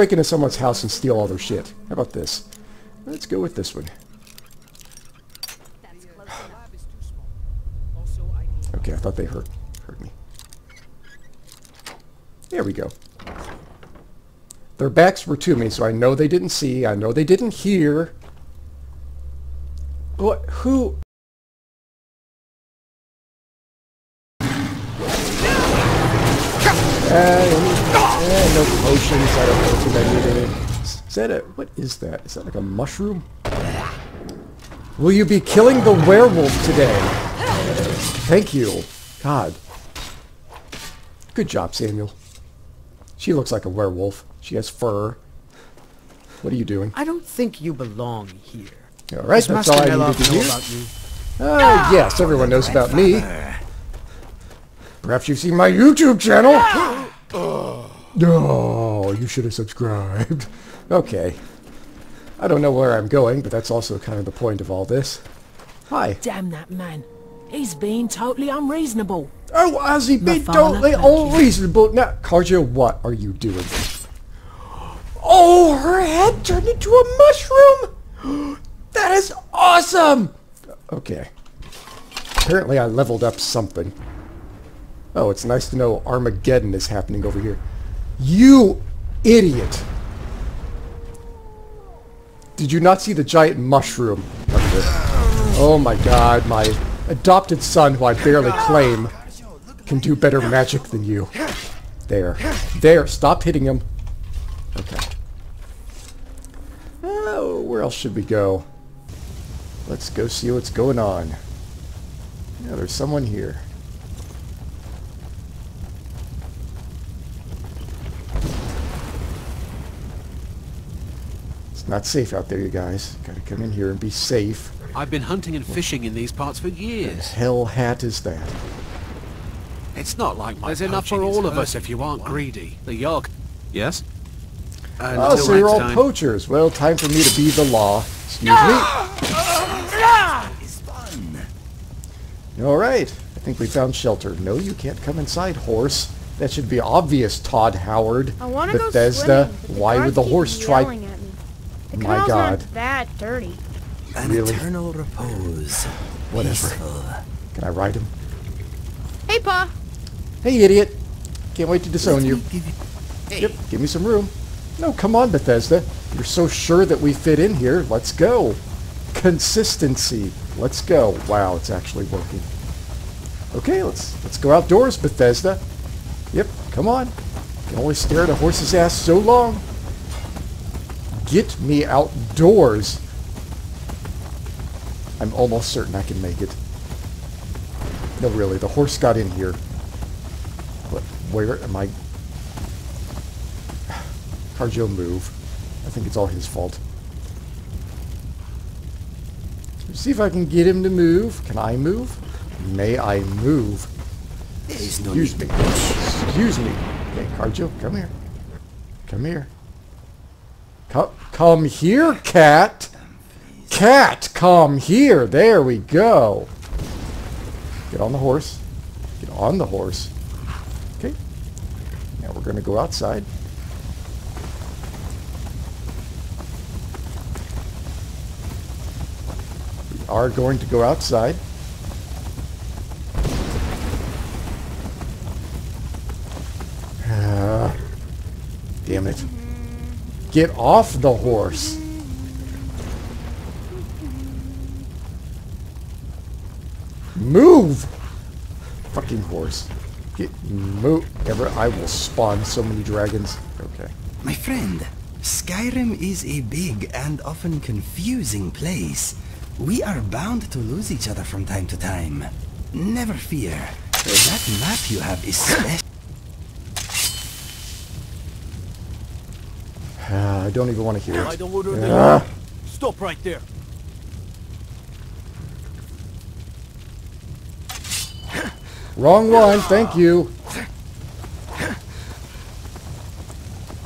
break into someone's house and steal all their shit. How about this? Let's go with this one. Okay, I thought they heard me. There we go. Their backs were to me, so I know they didn't see. I know they didn't hear. What? Who? No potions. I don't know if I needed it. Is that a... What is that? Is that like a mushroom? Will you be killing the werewolf today? Thank you. God. Good job, Samuel. She looks like a werewolf. She has fur. What are you doing? I don't think you belong here. All right, that's all I needed to do. Yes, everyone knows about me. Perhaps you've seen my YouTube channel. No, you should have subscribed. Okay. I don't know where I'm going, but that's also kind of the point of all this. Hi. Damn that man. He's been totally unreasonable. Oh, has he been totally unreasonable? Now, Kharjo, what are you doing? Oh, her head turned into a mushroom! That is awesome! Okay. Apparently I leveled up something. Oh, it's nice to know Armageddon is happening over here. You idiot! Did you not see the giant mushroom up there? Oh my god, my adopted son, who I barely claim, can do better magic than you. There. There, stop hitting him. Okay. Oh, where else should we go? Let's go see what's going on. Yeah, there's someone here. It's not safe out there, you guys. Gotta come in here and be safe. I've been hunting and fishing in these parts for years. What the hell hat is that? It's not like my... There's enough for all of us if you aren't greedy. The York... Yes? Oh, so you're all poachers. Well, time for me to be the law. Excuse me. Alright. I think we found shelter. No, you can't come inside, horse. That should be obvious, Todd Howard. I want to go swimming, but why would the horse try... The my god. Not that dirty. An really? Eternal repose. Whatever. Peaceful. Can I ride him? Hey, Pa. Hey, idiot. Can't wait to disown you. Hey. Yep, give me some room. No, come on, Bethesda. You're so sure that we fit in here. Let's go. Consistency. Let's go. Wow, it's actually working. Okay, let's go outdoors, Bethesda. Yep, come on. You can only stare at a horse's ass so long. Get me outdoors. I'm almost certain I can make it. No, really, the horse got in here. But where am I? Kharjo, move. I think it's all his fault. Let's see if I can get him to move. Can I move? May I move? Excuse me. Excuse me. Okay, Kharjo, come here. Come here. Come here, cat. Cat, come here. There we go. Get on the horse. Get on the horse. Okay. Now we're going to go outside. We are going to go outside. Damn it. Get off the horse. Move! Fucking horse. Get move. Ever I will spawn so many dragons. Okay. My friend, Skyrim is a big and often confusing place. We are bound to lose each other from time to time. Never fear. That map you have is special. I don't even want to hear it. I don't want to stop right there. Wrong one, thank you.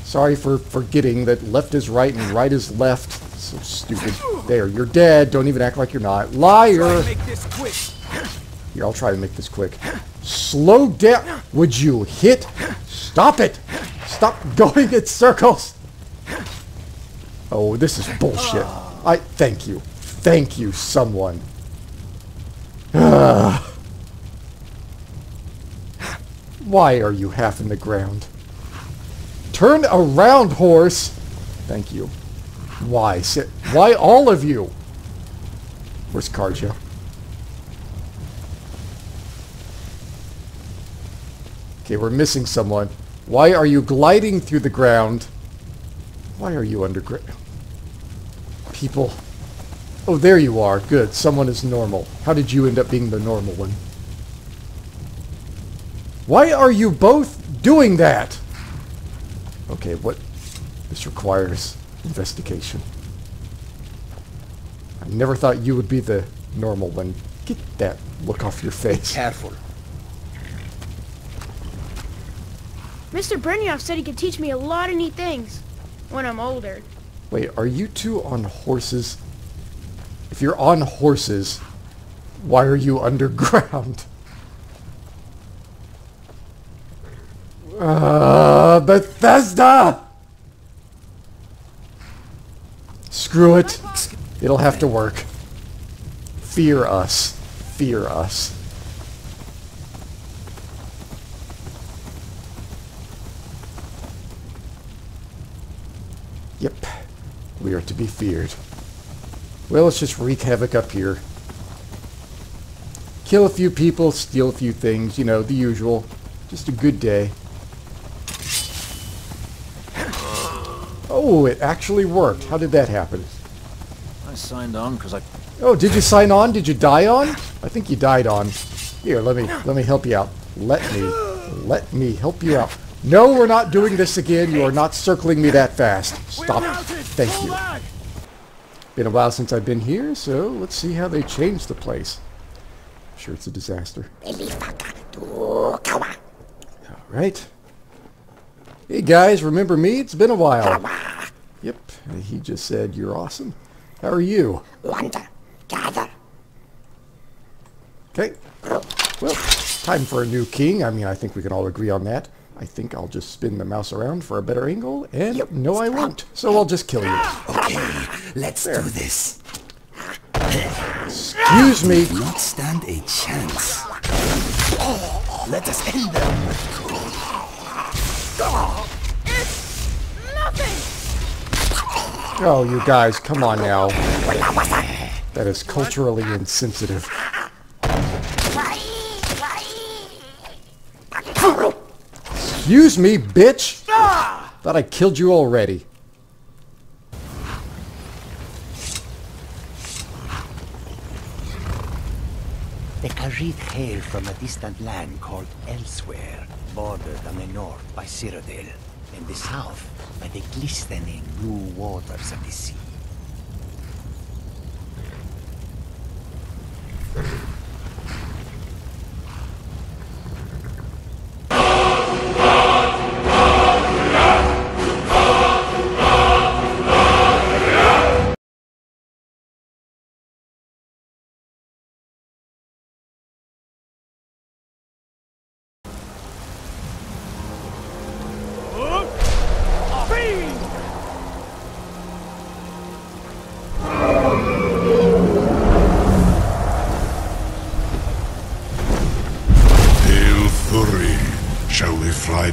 Sorry for forgetting that left is right and right is left. So stupid. There, you're dead. Don't even act like you're not. Liar! Here, I'll try to make this quick. Slow down. Would you hit? Stop it. Stop going in circles. Oh, this is bullshit. Thank you. Thank you, someone. Why are you half in the ground? Turn around, horse! Thank you. Why? Why all of you? Where's Kharjo? Okay, we're missing someone. Why are you gliding through the ground? Why are you underground? People. Oh, there you are. Good. Someone is normal. How did you end up being the normal one? Why are you both doing that? Okay, what? This requires investigation. I never thought you would be the normal one. Get that look off your face. Be careful. Mr. Brenioff said he could teach me a lot of neat things when I'm older. Wait, are you two on horses? If you're on horses, why are you underground? Bethesda! Screw it. It'll have to work. Fear us. Fear us. Yep, we are to be feared. Well, let's just wreak havoc up here. Kill a few people, steal a few things, you know, the usual. Just a good day. Oh, it actually worked. How did that happen? I signed on because I... Oh, did you sign on? Did you die on? I think you died on. Here, let me help you out. Let me help you out. No, we're not doing this again. You are not circling me that fast. Stop it. Thank you. Been a while since I've been here, so let's see how they changed the place. I'm sure it's a disaster. Alright. Hey guys, remember me? It's been a while. Yep, he just said, you're awesome. How are you? Okay. Well, time for a new king. I mean, I think we can all agree on that. I think I'll just spin the mouse around for a better angle, and no, I won't. So I'll just kill you. Okay, let's do this. Excuse me. Do not stand a chance. Let us end them. It's nothing. Oh, you guys, come on now. That is culturally insensitive. Excuse me, bitch! Thought I killed you already. The Khajiit hail from a distant land called Elsewhere, bordered on the north by Cyrodiil, and the south by the glistening blue waters of the sea.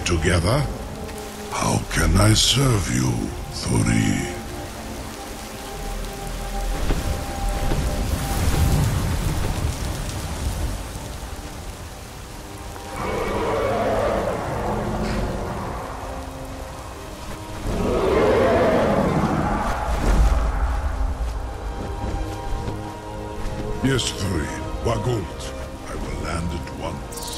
Together? How can I serve you, Thuri? Yes, Thuri. Wagult. I will land at once.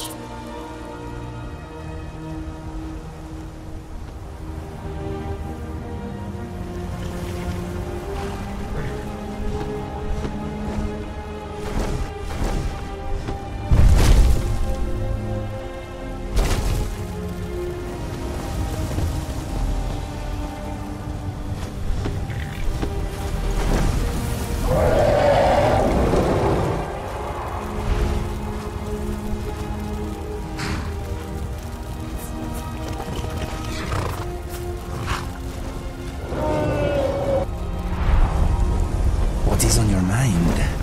mind.